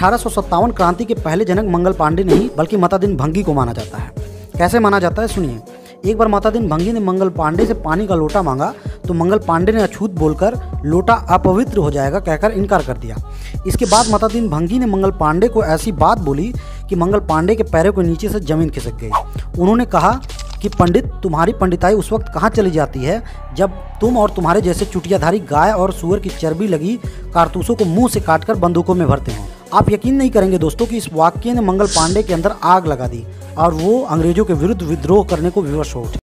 1857 क्रांति के पहले जनक मंगल पांडे नहीं बल्कि मातादीन भंगी को माना जाता है। कैसे माना जाता है सुनिए। एक बार मातादीन भंगी ने मंगल पांडे से पानी का लोटा मांगा तो मंगल पांडे ने अछूत बोलकर लोटा अपवित्र हो जाएगा कहकर इनकार कर दिया। इसके बाद मातादीन भंगी ने मंगल पांडे को ऐसी बात बोली कि मंगल पांडे के पैरों के नीचे से जमीन खिसक गई। उन्होंने कहा कि पंडित, तुम्हारी पंडिताई उस वक्त कहाँ चली जाती है जब तुम और तुम्हारे जैसे चुटियाधारी गाय और सूअर की चर्बी लगी कारतूसों को मुंह से काटकर बंदूकों में भरते हैं। आप यकीन नहीं करेंगे दोस्तों कि इस वाक्य ने मंगल पांडे के अंदर आग लगा दी और वो अंग्रेजों के विरुद्ध विद्रोह करने को विवश हो उठे।